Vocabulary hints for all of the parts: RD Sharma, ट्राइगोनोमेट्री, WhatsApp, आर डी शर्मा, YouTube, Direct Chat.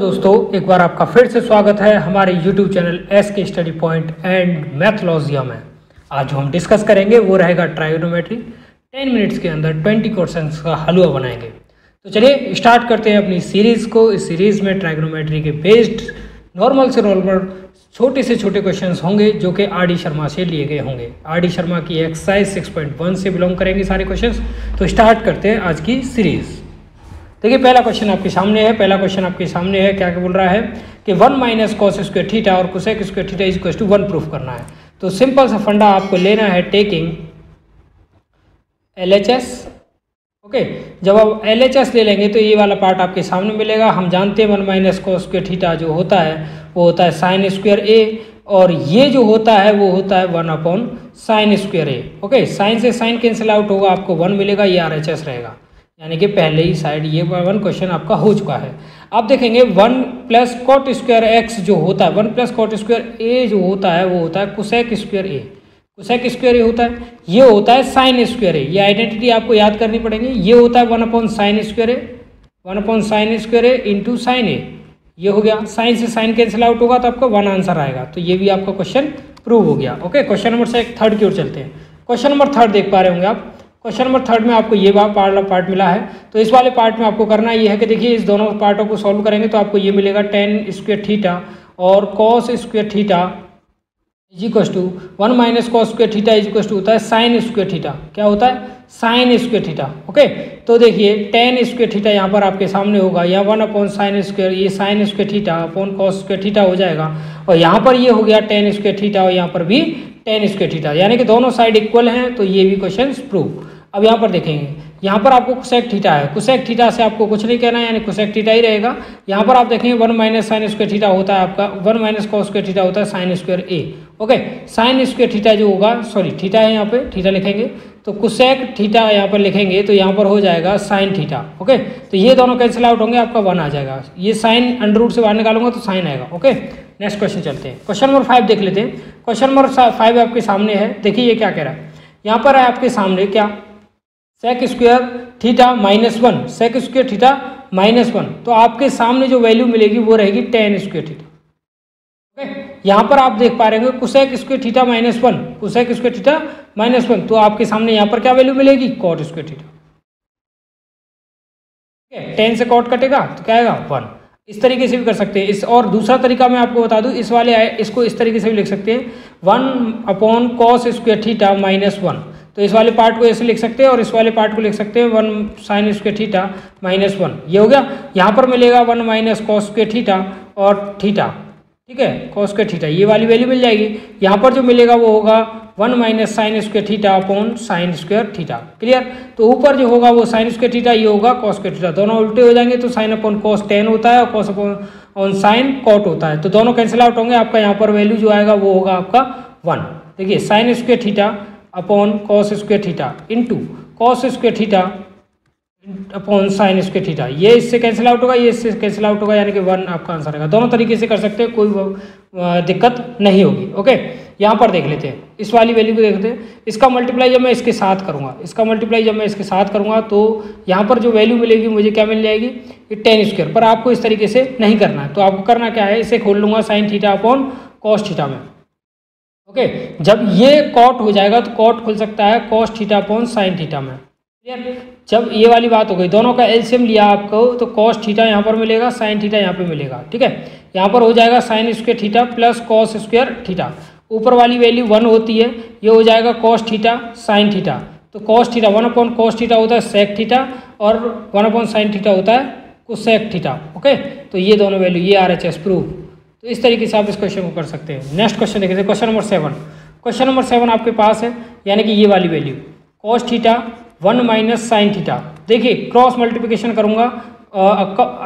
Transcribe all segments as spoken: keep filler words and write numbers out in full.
दोस्तों एक बार आपका फिर से स्वागत है हमारे YouTube channel S K study point and mythology में। आज हम डिस्कस करेंगे वो रहेगा ट्राइगोनोमेट्री। टेन मिनट्स के अंदर ट्वेंटी क्वेश्चंस का हलवा बनाएंगे। तो चलिए स्टार्ट करते हैं अपनी सीरीज़ को। इस सीरीज़ में ट्राइगोनोमेट्री के बेस्ड नॉर्मल से नॉर्मल छोटे से छोटे क्वेश्चन होंगे जो कि आर डी शर्मा से लिए गए होंगे। आर डी शर्मा की एक्सरसाइज सिक्स पॉइंट वन से बिलोंग करेंगे सारे क्वेश्चन। तो स्टार्ट करते हैं आज की सीरीज़। देखिए पहला क्वेश्चन आपके सामने है। पहला क्वेश्चन आपके सामने है क्या क्या बोल रहा है कि one minus cos square theta और cosec square theta is equal to one proof करना है। तो सिंपल सा फंडा आपको लेना है taking L H S. Okay, जब आप एल एच एस ले लेंगे तो ये वाला पार्ट आपके सामने मिलेगा। हम जानते हैं one minus cos square theta जो होता है वो होता है साइन स्क्वायर ए, और ये जो होता है वो होता है one upon sine square A. Okay, sine से साइन कैंसिल आउट होगा, आपको वन मिलेगा, ये आर एच एस रहेगा। यानी कि पहले ही साइड ये वन क्वेश्चन आपका हो चुका है। आप देखेंगे one plus cot square X जो होता है, one plus cot square A जो होता है वो होता है cosec square A. Cosec square A होता है, ये होता है साइन स्क्वायर ए। ये आइडेंटिटी आपको याद करनी पड़ेगी। ये होता है one upon sine square A, one upon sine square A into sine A. ये हो गया, साइन से साइन कैंसिल आउट होगा तो आपका वन आंसर आएगा। तो ये भी आपका क्वेश्चन प्रूव हो गया। ओके, क्वेश्चन नंबर से थर्ड की ओर चलते हैं। क्वेश्चन नंबर थर्ड देख पा रहे होंगे आप। क्वेश्चन नंबर थर्ड में आपको ये वाला पार्ट मिला है। तो इस वाले पार्ट में आपको करना ये है कि देखिए इस दोनों पार्टों को सॉल्व करेंगे तो आपको ये मिलेगा टेन स्क्वेयर थीटा और cos square theta is equal to one minus cos square theta is equal to होता है साइन स्क्वेयर थीटा। क्या होता है? Sine square theta. ओके, तो देखिए टेन स्क्वेयर थीटा यहाँ पर आपके सामने होगा, यहाँ वन अपॉन साइन स्क्वेयर, ये sine square theta upon cos square theta हो जाएगा, और यहाँ पर ये हो गया टेन स्क्वेयर थीटा और यहाँ पर भी टेन स्क्वेयर थीटा, यानी कि दोनों साइड इक्वल हैं। तो ये भी क्वेश्चन प्रूव। अब यहाँ पर देखेंगे, यहाँ पर आपको कोसेक थीटा है, कोसेक थीटा से आपको कुछ नहीं कहना है, यानी कोसेक थीटा ही रहेगा। यहाँ पर आप देखेंगे one minus sine square theta होता है आपका, one minus cos square theta होता है sine square A. Okay, sine square theta जो होगा, सॉरी थीटा है यहाँ पे, थीटा लिखेंगे तो कोसेक थीटा यहाँ पर लिखेंगे तो यहाँ पर हो जाएगा साइन थीटा। ओके, तो ये दोनों कैंसिल आउट होंगे, आपका वन आ जाएगा। ये साइन अंडर रूट से बाहर निकालूंगा तो साइन आएगा। ओके, नेक्स्ट क्वेश्चन चलते हैं। क्वेश्चन नंबर फाइव देख लेते हैं। क्वेश्चन नंबर फाइव आपके सामने है। देखिए ये क्या कह रहा है, यहाँ पर है आपके सामने क्या, sec square theta minus one, sec square theta minus one. तो आपके सामने जो वैल्यू मिलेगी वो रहेगी टेन स्क्वायर थीटा। ओके, यहाँ पर आप देख पा रहे होंगे cosec square theta minus one, cosec square theta minus one. तो आपके सामने यहाँ पर क्या वैल्यू मिलेगी? Cot square theta. ठीक है, टेन से कॉट कटेगा तो क्या आएगा? वन। इस तरीके से भी कर सकते हैं। इस और दूसरा तरीका मैं आपको बता दूं, इस वाले इसको इस तरीके से भी लिख सकते हैं, one upon cos square theta minus one. तो इस वाले पार्ट को ऐसे लिख सकते हैं और इस वाले पार्ट को लिख सकते हैं one sine square theta minus one. ये हो गया, यहाँ पर मिलेगा one minus cos square theta और थीटा, ठीक है, कॉस स्क्वायर थीटा, ये वाली वैल्यू मिल जाएगी। यहाँ पर जो मिलेगा वो होगा one minus sine square theta upon sine square theta. Clear? तो ऊपर जो होगा वो साइन स्क्वायर थीटा, ये होगा कॉस स्क्वायर थीटा, दोनों उल्टे हो जाएंगे। तो साइन अपॉन कॉस टेन होता है और cos upon on sine cot होता है। तो दोनों कैंसिल आउट होंगे, आपका यहाँ पर वैल्यू जो आएगा वो होगा आपका वन। देखिए sine square theta upon cos square theta into cos square theta upon sine square theta, ये इससे कैंसिल आउट होगा, ये इससे कैंसिल आउट होगा, यानी कि वन आपका आंसर आएगा। दोनों तरीके से कर सकते हैं, कोई दिक्कत नहीं होगी। ओके, यहाँ पर देख लेते हैं, इस वाली वैल्यू को देखते हैं। इसका मल्टीप्लाई जब मैं इसके साथ करूँगा, इसका मल्टीप्लाई जब मैं इसके साथ करूँगा तो यहाँ पर जो वैल्यू मिलेगी मुझे क्या मिल जाएगी? ये टेन स्क्वायर। पर आपको इस तरीके से नहीं करना है। तो आपको करना क्या है, इसे खोल लूँगा sine theta upon cos theta में। ओके, जब ये कॉट हो जाएगा तो कॉट खुल सकता है cos theta upon sine theta में। जब ये वाली बात हो गई, दोनों का एलसीएम लिया आपको, तो कॉस थीटा यहाँ पर मिलेगा, साइन थीटा यहाँ पे मिलेगा। ठीक है, यहाँ पर हो जाएगा sine square theta plus cos square theta. ऊपर वाली वैल्यू वन होती है, ये हो जाएगा कॉस थीटा साइन थीटा। तो cos theta, one upon cos theta होता है सेक थीटा और वन अपॉन साइन थीटा होता है कोसेक थीटा। ओके, तो ये दोनों वैल्यू, ये आर एच एस प्रूव। तो इस तरीके से आप इस क्वेश्चन को कर सकते हैं। नेक्स्ट क्वेश्चन देखिए, question number seven. Question number seven आपके पास है, यानी कि ये वाली value cos theta one minus sine theta. देखिए क्रॉस मल्टीप्लिकेशन करूँगा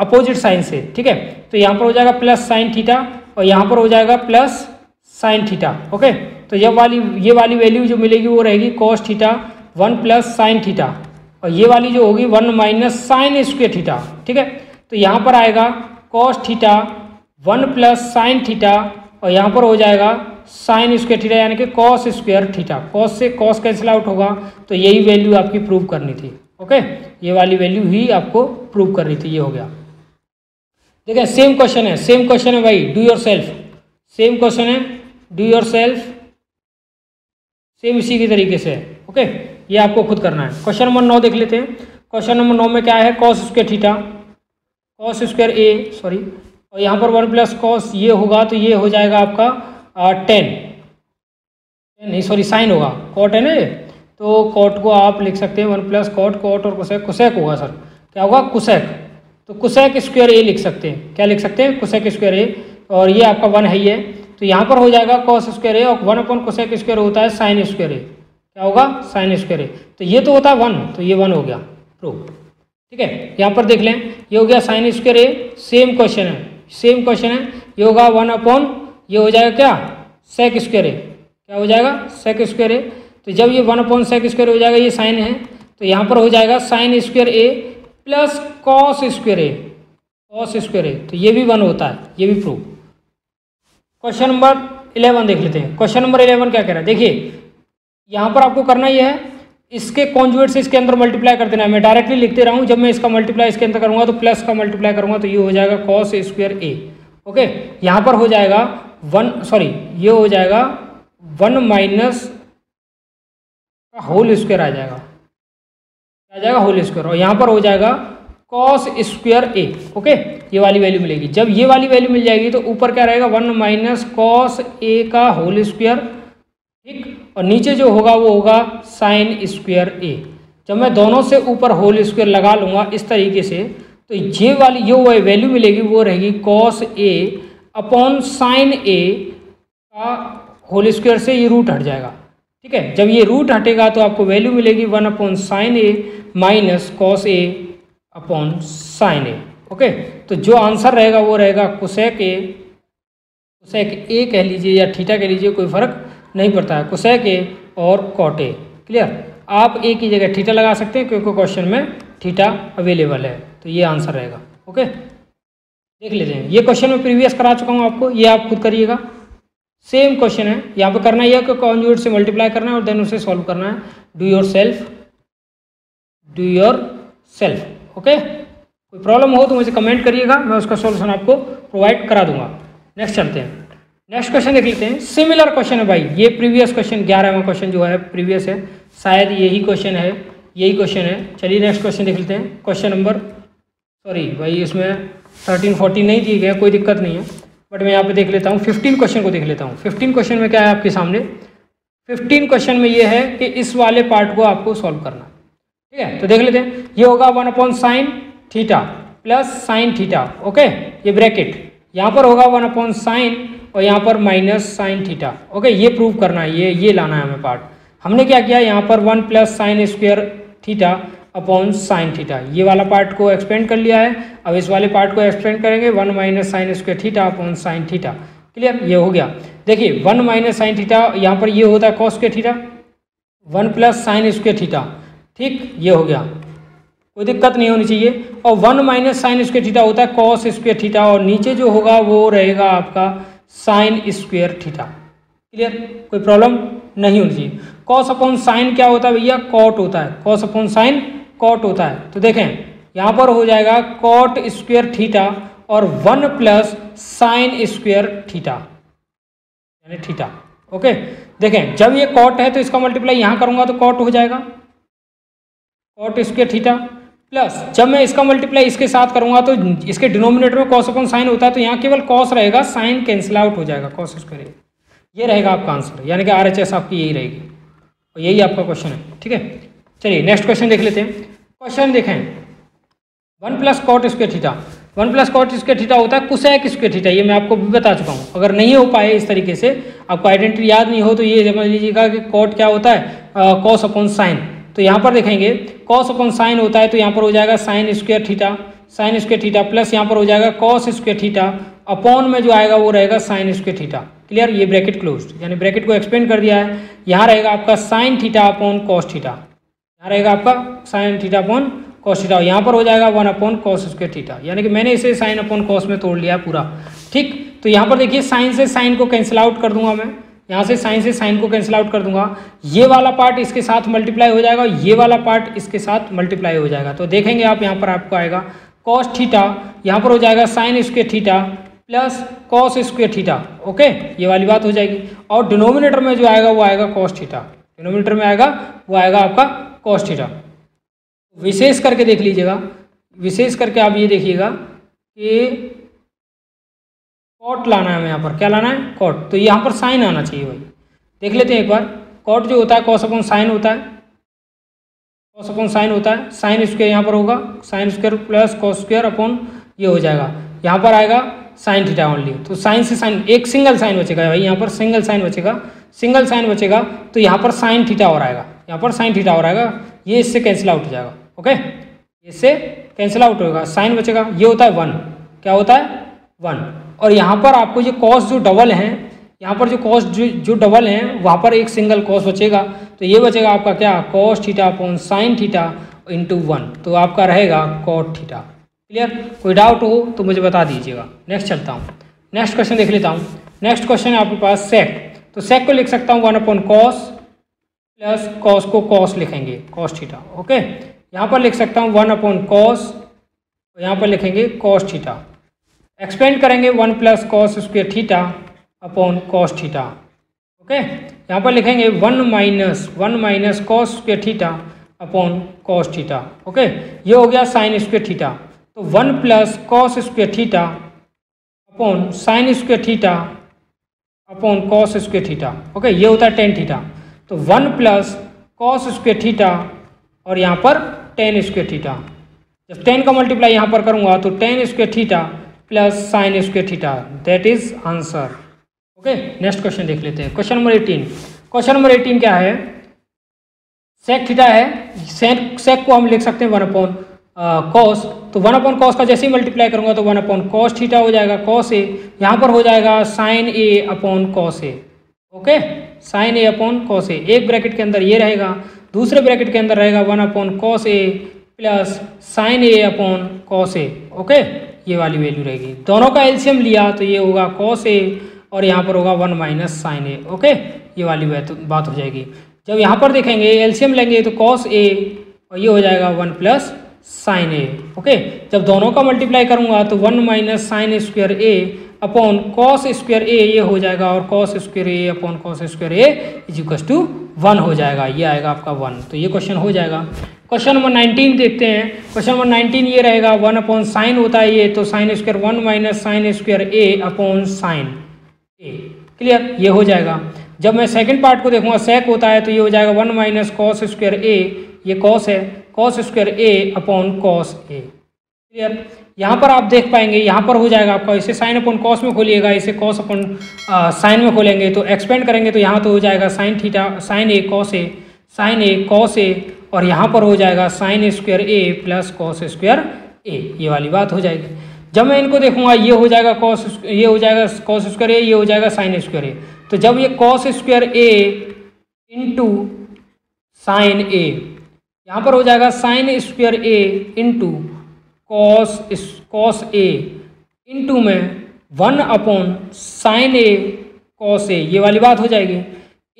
अपोजिट साइन से, ठीक है, तो यहाँ पर हो जाएगा प्लस साइन थीटा और यहाँ पर हो जाएगा प्लस साइन थीटा। ओके, तो ये वाली ये वाली वैल्यू जो मिलेगी वो रहेगी cos theta one plus sine theta, और ये वाली जो होगी one minus sine square theta. ठीक है, तो यहाँ पर आएगा cos theta one plus sine theta और यहाँ पर हो जाएगा साइन स्क्वायर थीटा, यानी कि कॉस स्क्वायर थीटा। कॉस से कॉस कैंसिल आउट होगा, तो यही वैल्यू आपकी प्रूव करनी थी। ओके, ये वाली वैल्यू ही आपको प्रूव करनी थी। ये हो गया। देखें सेम क्वेश्चन है, सेम क्वेश्चन है भाई, do yourself, same question है डू योर सेल्फ, सेम इसी के तरीके से है। ओके, ये आपको खुद करना है। क्वेश्चन नंबर नौ देख लेते हैं। क्वेश्चन नंबर नौ में क्या है, cos square theta, cos square A sorry, और यहाँ पर वन प्लस कॉस ये होगा तो ये हो जाएगा आपका टेन, नहीं सॉरी साइन होगा, कॉट है ना ये, तो कॉट को आप लिख सकते हैं वन प्लस कॉट, कॉट और कुसेक, कुसेक होगा सर, क्या होगा कुसेक, तो कुसेक स्क्वायर ए लिख सकते हैं, क्या लिख सकते हैं कुसेक स्क्वायर ए, और ये आपका वन है ये, तो यहाँ पर हो जाएगा कॉस स्क्वायर ए, और वन अपन कुसेक स्क्वायर होता है साइन स्क्वायर ए, क्या होगा साइन स्क्वायर ए, तो ये तो होता है वन, तो ये वन हो गया प्रूफ। ठीक है, यहाँ पर देख लें, ये हो गया sine square A, same question है, सेम क्वेश्चन है, ये होगा वन अपॉन, ये हो जाएगा क्या सेक स्क्वायर ए, क्या हो जाएगा सेक स्क्वायर ए, तो जब ये वन अपॉन सेक स्क्वायर हो जाएगा, ये साइन है तो यहाँ पर हो जाएगा sine square A plus cos square A, cos square A, तो ये भी वन होता है, ये भी प्रूफ। क्वेश्चन नंबर इलेवन देख लेते हैं। क्वेश्चन नंबर इलेवन क्या कह रहा है, देखिए यहाँ पर आपको करना यह है, इसके कॉन्जुगेट से इसके अंदर मल्टीप्लाई कर देना है। मैं डायरेक्टली लिखते रहा हूँ, जब मैं इसका मल्टीप्लाई इसके अंदर करूँगा तो प्लस का मल्टीप्लाई करूँगा तो ये हो जाएगा कॉस स्क्वायर ए। ओके, यहाँ पर हो जाएगा वन सॉरी ये हो जाएगा वन माइनस का होल स्क्वायर आ जाएगा, आ जाएगा होल स्क्वायर, और यहाँ पर हो जाएगा कॉस स्क्वायर ए। ओके, ये वाली वैल्यू मिलेगी, जब ये वाली वैल्यू मिल जाएगी तो ऊपर क्या रहेगा वन माइनस कॉस ए का होल स्क्वायर, ठीक, और नीचे जो होगा वो होगा साइन स्क्वायर ए। जब मैं दोनों से ऊपर होल स्क्वायर लगा लूँगा इस तरीके से, तो ये वाली ये वैल्यू मिलेगी, वो रहेगी cos A upon sine A का होल स्क्वायर से ये रूट हट जाएगा। ठीक है, जब ये रूट हटेगा तो आपको वैल्यू मिलेगी one upon sine A minus cos A upon sine A. Okay, तो जो आंसर रहेगा वो रहेगा कुसेक ए, कुसेक ए कह लीजिए या थीटा कह लीजिए, कोई फ़र्क नहीं पड़ता है, कुसेक ए और कॉट ए। क्लियर, आप ए की जगह थीटा लगा सकते हैं क्योंकि क्वेश्चन में थीटा अवेलेबल है, तो ये आंसर रहेगा। ओके, देख लेते हैं, ये क्वेश्चन मैं प्रीवियस करा चुका हूँ आपको, ये आप खुद करिएगा, सेम क्वेश्चन है। यहाँ पे करना यह है कि कॉन्जुगेट से मल्टीप्लाई करना है और देन उसे सॉल्व करना है, do yourself, do yourself. Okay, कोई प्रॉब्लम हो तो मुझे कमेंट करिएगा, मैं उसका सॉल्यूशन आपको प्रोवाइड करा दूंगा। नेक्स्ट चलते हैं, नेक्स्ट क्वेश्चन देख लेते हैं। सिमिलर क्वेश्चन है भाई, ये प्रीवियस क्वेश्चन, ग्यारहवां क्वेश्चन जो है प्रीवियस है, शायद यही क्वेश्चन है, यही क्वेश्चन है। चलिए नेक्स्ट क्वेश्चन देख लेते हैं। क्वेश्चन नंबर सॉरी भाई, इसमें थर्टीन फोर्टीन नहीं दिए गए, कोई दिक्कत नहीं है, बट मैं यहाँ पे देख लेता हूँ फिफ्टीन क्वेश्चन को देख लेता हूँ। फिफ्टीन क्वेश्चन में क्या है आपके सामने, फिफ्टीन क्वेश्चन में ये है कि इस वाले पार्ट को आपको सॉल्व करना। ठीक है, तो देख लेते हैं, ये होगा one upon sine theta plus sine theta. Okay, ये ब्रैकेट यहाँ पर होगा वन अपॉन साइन और यहाँ पर माइनस साइन थीटा। ओके, ये प्रूव करना है, ये ये लाना है हमें पार्ट। हमने क्या किया, यहाँ पर one plus sine square theta upon sine theta, ये वाला पार्ट को एक्सपेंड कर लिया है। अब इस वाले पार्ट को एक्सपेंड करेंगे, one minus sine square theta upon sine theta. Clear, ये हो गया। देखिए वन माइनस साइन थीटा, यहाँ पर ये होता है cos square theta, one plus sine square theta, ठीक, ये हो गया, कोई दिक्कत नहीं होनी चाहिए। और one minus sine square theta होता है कॉस स्क्वायर थीटा, और नीचे जो होगा वो रहेगा आपका साइन स्क्वायर थीटा। क्लियर, कोई प्रॉब्लम नहीं होनी चाहिए। कॉस अपॉन साइन क्या होता है भैया, कॉट होता है, कॉस अपॉन साइन कॉट होता है। तो देखें यहाँ पर हो जाएगा कॉट स्क्वायर थीटा और one plus sine square theta, यानी थीटा। ओके, देखें जब ये कॉट है तो इसका मल्टीप्लाई यहाँ करूँगा तो कॉट हो जाएगा, कॉट स्क्वायर थीटा, प्लस जब मैं इसका मल्टीप्लाई इसके साथ करूँगा तो इसके डिनोमिनेटर में कॉस अपॉन साइन होता है, तो यहाँ केवल कॉस रहेगा, साइन कैंसिल आउट हो जाएगा, कॉस स्क्वायर, ये रहेगा आपका आंसर, यानी कि आर एच एस आपकी यही रहेगी, और यही आपका क्वेश्चन है। ठीक है, चलिए नेक्स्ट क्वेश्चन देख लेते हैं। क्वेश्चन देखें, one plus cot square theta, one plus cot square theta होता है कुसेक स्क्वायर थीटा, ये मैं आपको भी बता चुका हूँ। अगर नहीं हो पाए इस तरीके से, आपको आइडेंटिटी याद नहीं हो तो ये समझ लीजिएगा कि कॉट क्या होता है, कॉस अपॉन साइन। तो यहाँ पर देखेंगे कॉस अपॉन साइन होता है, तो यहाँ पर हो जाएगा sine square theta, sine square theta plus यहाँ पर हो जाएगा कॉस स्क्वायर थीटा, अपॉन में जो आएगा वो रहेगा साइन स्क्वायर थीटा। क्लियर, ये ब्रैकेट क्लोज, यानी ब्रैकेट को एक्सपेंड कर दिया है। यहाँ रहेगा आपका sine theta upon cos theta, यहाँ रहेगा आपका sine theta upon cos theta, और यहाँ पर हो जाएगा one upon cos square theta, यानी कि मैंने इसे साइन अपॉन कॉस में तोड़ लिया पूरा। ठीक, तो यहाँ पर देखिए साइन से साइन को कैंसिल आउट कर दूंगा मैं, यहाँ से साइन से साइन को कैंसिल आउट कर दूंगा, ये वाला पार्ट इसके साथ मल्टीप्लाई हो जाएगा, ये वाला पार्ट इसके साथ मल्टीप्लाई हो जाएगा, तो देखेंगे आप यहाँ पर आपको आएगा कॉस थीटा, यहाँ पर हो जाएगा sine square theta plus cos square theta. Okay, ये वाली बात हो जाएगी। और डिनोमिनेटर में जो आएगा वो आएगा कॉस थीटा, डिनोमिनेटर में आएगा वो आएगा आपका कॉस थीटा। विशेष करके देख लीजिएगा, विशेष करके आप ये देखिएगा कि कॉट लाना है हमें, यहाँ पर क्या लाना है, कॉट। तो यहाँ पर साइन आना चाहिए भाई, देख लेते हैं एक बार। कॉट जो होता है कॉस अपॉन साइन होता है, कॉस अपॉन साइन होता है, साइन स्क्वायर यहाँ पर होगा, sine square plus cos square upon ये हो जाएगा, यहाँ पर आएगा साइन थीटा ओनली। तो साइन से साइन, एक सिंगल साइन बचेगा भाई, यहाँ पर सिंगल साइन बचेगा, सिंगल साइन बचेगा तो यहाँ पर साइन थीटा और आएगा, यहाँ पर साइन थीटा और आएगा, ये इससे कैंसिल आउट हो जाएगा। ओके, इससे कैंसिल आउट होगा, साइन बचेगा, ये होता है वन, क्या होता है वन। और यहाँ पर आपको ये कॉस जो डबल हैं, यहाँ पर जो कॉस जो जो डबल हैं वहाँ पर एक सिंगल कॉस बचेगा, तो ये बचेगा आपका क्या, cos theta upon sine theta into one, तो आपका रहेगा कॉट थीटा। क्लियर, कोई डाउट हो तो मुझे बता दीजिएगा। नेक्स्ट चलता हूँ, नेक्स्ट क्वेश्चन देख लेता हूँ। नेक्स्ट क्वेश्चन है आपके पास सेक, तो सेक को लिख सकता हूँ one upon cos plus cos को कॉस लिखेंगे कॉस थीटा। ओके, यहाँ पर लिख सकता हूँ वन अपॉन कॉस, यहाँ पर लिखेंगे कॉस थीटा, एक्सपेंड करेंगे one plus cos square theta upon cos theta. Okay, यहाँ पर लिखेंगे one minus one minus cos square theta upon cos theta. Okay, ये हो गया साइन स्क्वेयर थीटा, तो one plus cos square theta upon sine square theta upon cos square theta. Okay, ये होता है टेन थीटा, तो one plus cos square theta और यहाँ पर टेन स्क्वेयर थीटा। जब टेन का मल्टीप्लाई यहाँ पर करूँगा तो tan square theta plus sine square theta, that is answer. Okay, next question देख लेते हैं, question number eighteen. Question number eighteen क्या है, सेक थीटा है, सेक सेक को हम लिख सकते हैं वन अपॉन कॉस, तो वन अपॉन कॉस का जैसे ही मल्टीप्लाई करूंगा तो वन अपॉन कॉस थीटा हो जाएगा कॉस ए, यहाँ पर हो जाएगा sine A upon cos A. Okay, sine A upon cos A, एक ब्रैकेट के अंदर ये रहेगा, दूसरे ब्रैकेट के अंदर रहेगा one upon cos A plus sine A upon cos A. Okay, ये वाली वैल्यू रहेगी, दोनों का एलसीएम लिया तो ये होगा कॉस ए और यहाँ पर होगा one minus sine A. Okay, ये वाली बात हो जाएगी। जब यहाँ पर देखेंगे एलसीएम लेंगे तो कॉस ए और ये हो जाएगा one plus sine A. Okay, जब दोनों का मल्टीप्लाई करूँगा तो one minus sine square A upon cos square A ये हो जाएगा और cos square A upon cos square A is equals to one हो जाएगा, ये आएगा आपका वन। तो ये क्वेश्चन हो जाएगा। क्वेश्चन नंबर नाइनटीन देखते हैं, क्वेश्चन नंबर नाइनटीन ये रहेगा, वन अपॉन साइन होता है ये, तो sine square one minus sine square A upon sine. Clear, ये हो जाएगा। जब मैं सेकंड पार्ट को देखूंगा सेक होता है तो ये हो जाएगा one minus cos square A, ये कॉस है, cos square A upon cos A. Clear, यहाँ पर आप देख पाएंगे, यहाँ पर हो जाएगा आपका, इसे साइन अपॉन कॉस में खोलिएगा, इसे कॉस अपॉन साइन में खोलेंगे तो एक्सपेंड करेंगे तो यहाँ तो हो जाएगा sine theta sine A cos A, sine A cos A और यहाँ पर हो जाएगा sine square A plus cos square A, ये वाली बात हो जाएगी। जब मैं इनको देखूंगा ये हो जाएगा कॉस, ये हो जाएगा कॉस स्क्वायर ए, ये हो जाएगा साइन स्क्वायर ए, तो जब ये cos square A into sine A, यहाँ पर हो जाएगा sine square A into cos cos A into में one upon sine A cos A, ये वाली बात हो जाएगी।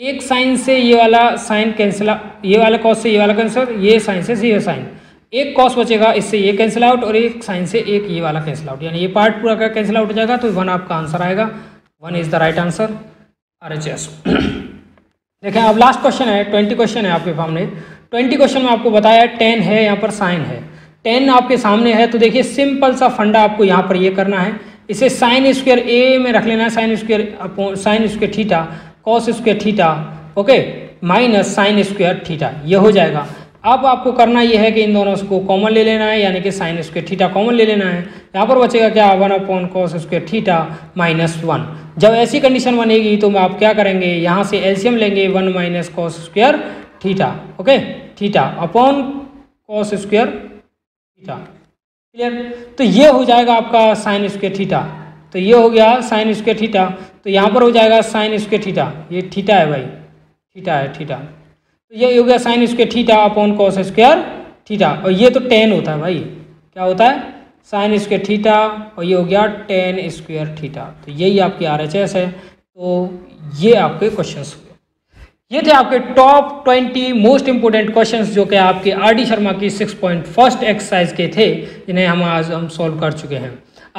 एक साइन से ये वाला साइन कैंसिल, ये वाला कॉस से ये वाला कैंसिल, ये साइन से ये साइन, एक कॉस बचेगा, इससे ये कैंसिल आउट और एक साइन से एक ये वाला कैंसिल आउट, यानी ये पार्ट पूरा का कैंसिल आउट हो जाएगा तो वन आपका आंसर आएगा। One is the right answer, R H S. देखें, अब लास्ट क्वेश्चन है, ट्वेंटी क्वेश्चन है आपके सामने। ट्वेंटी क्वेश्चन में आपको बताया टेन है, यहाँ पर साइन है, टेन आपके सामने है, तो देखिए सिंपल सा फंडा आपको यहाँ पर ये करना है, इसे साइन स्क्वेयर ए में रख लेना है, sine square sine square theta cos square theta, okay, minus sine square theta, ये हो जाएगा। अब आपको करना यह है कि इन दोनों को कॉमन ले लेना है, यानी कि साइन स्क्वेयर थीटा कॉमन ले लेना है, यहाँ पर बचेगा क्या one upon cos square theta minus one. जब ऐसी कंडीशन बनेगी तो आप क्या करेंगे, यहाँ से एलसीएम लेंगे one minus cos square theta, okay, theta upon cos square theta. Clear, तो ये हो जाएगा आपका साइन स्क्वेयर थीटा, तो ये हो गया साइन स्क्वेयर थीटा, तो यहाँ पर हो जाएगा साइन स्क्वेयर थीटा, ये थीटा है भाई, थीटा है थीटा, ये हो गया sine square theta upon cos square theta और ये तो टेन होता है भाई, क्या होता है साइन स्क्वायर थीटा और ये हो गया टेन स्क्वायर थीटा। तो यही आपकी आर एच एस है। तो ये आपके क्वेश्चंस हुए। ये थे आपके top twenty most important questions जो कि आपके आरडी शर्मा की सिक्स पॉइंट फर्स्ट एक्सरसाइज के थे, जिन्हें हम आज हम सॉल्व कर चुके हैं।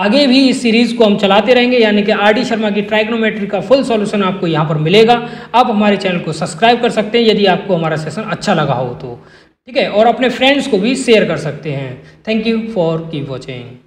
आगे भी इस सीरीज़ को हम चलाते रहेंगे, यानी कि आरडी शर्मा की ट्राइग्नोमेट्री का फुल सॉल्यूशन आपको यहाँ पर मिलेगा। आप हमारे चैनल को सब्सक्राइब कर सकते हैं यदि आपको हमारा सेशन अच्छा लगा हो तो, ठीक है, और अपने फ्रेंड्स को भी शेयर कर सकते हैं। Thank you for keep watching.